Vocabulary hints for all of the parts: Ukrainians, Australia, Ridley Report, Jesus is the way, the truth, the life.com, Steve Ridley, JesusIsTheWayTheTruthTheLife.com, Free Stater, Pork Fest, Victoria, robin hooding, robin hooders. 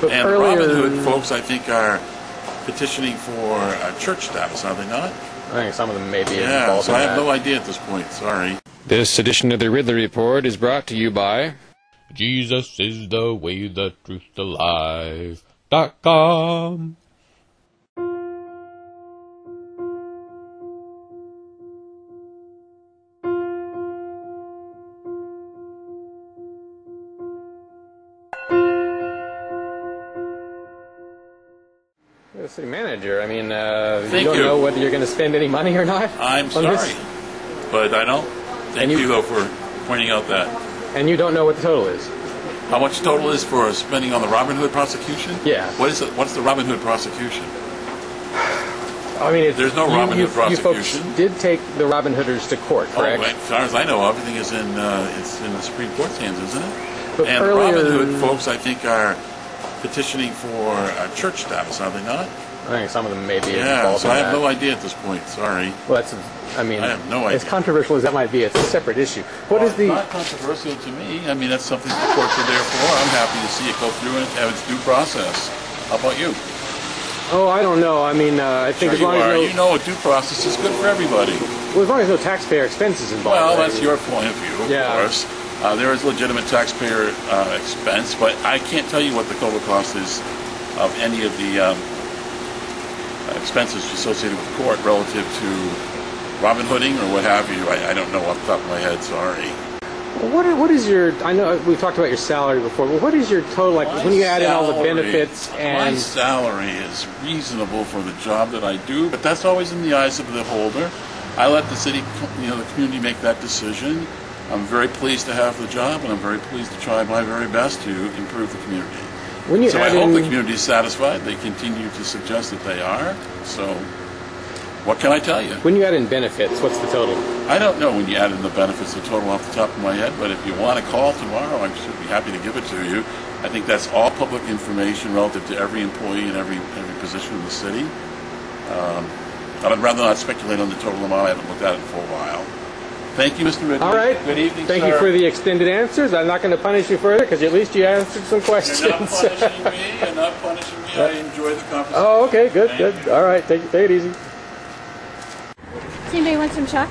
But and earlier, Robin Hood folks, I think, are petitioning for a church status, are they not? I think some of them may be involved. So I have no idea at this point. Sorry. This edition of the Ridley Report is brought to you by Jesus is the way, the truth, the life.com. The city manager, I mean, you don't know whether you're going to spend any money or not. I'm sorry, but I don't. Thank you, though, for pointing out that. And you don't know what the total is. How much total is for spending on the Robin Hood prosecution? Yeah. What is it? What's the Robin Hood prosecution? I mean, it's, there's no Robin Hood prosecution. You folks did take the Robin Hooders to court, correct? Oh, as far as I know, everything is in it's in the Supreme Court's hands, isn't it? But and earlier, Robin Hood folks, I think, are petitioning for a church status, are they not? I think some of them may be involved. So I have no idea at this point. Sorry. Well, that's. I mean, I have no idea. As controversial as that might be, it's a separate issue. What is the? It's not controversial to me. I mean, that's something the courts are there for. I'm happy to see it go through and have its due process. How about you? Oh, I don't know. I mean, I think as long as you know, a due process is good for everybody. Well, as long as no taxpayer expenses involved. Well, that's your point of view, of course. There is legitimate taxpayer expense, but I can't tell you what the total cost is of any of the expenses associated with the court relative to Robin Hooding or what have you. I don't know off the top of my head, sorry. What is your, I know we've talked about your salary before, but what is your total, like when you add in all the benefits and... My salary is reasonable for the job that I do, but that's always in the eyes of the holder. I let the city, you know, the community make that decision. I'm very pleased to have the job, and I'm very pleased to try my very best to improve the community. When you I hope the community is satisfied. They continue to suggest that they are. So what can I tell you? When you add in benefits, what's the total? I don't know when you add in the benefits, the total off the top of my head, but if you want to call tomorrow, I should be happy to give it to you. I think that's all public information relative to every employee and every position in the city. I'd rather not speculate on the total amount. I haven't looked at it for a while. Thank you, Mr. Ridley. All right. Good evening, Thank you for the extended answers. I'm not going to punish you further because at least you answered some questions. You're not punishing me. You're not punishing me. I enjoy the conversation. Oh, okay. Good, good. All right. Take it easy. Does anybody want some chalk?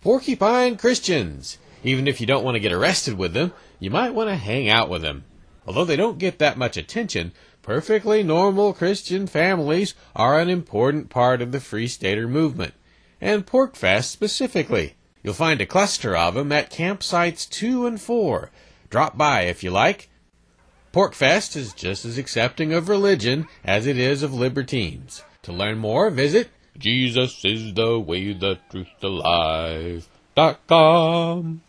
Porcupine Christians. Even if you don't want to get arrested with them, you might want to hang out with them. Although they don't get that much attention, perfectly normal Christian families are an important part of the Free Stater movement, and Pork Fest specifically. You'll find a cluster of them at campsites 2 and 4. Drop by if you like. Pork Fest is just as accepting of religion as it is of libertines. To learn more, visit JesusIsTheWay, the Truth, the Life.com.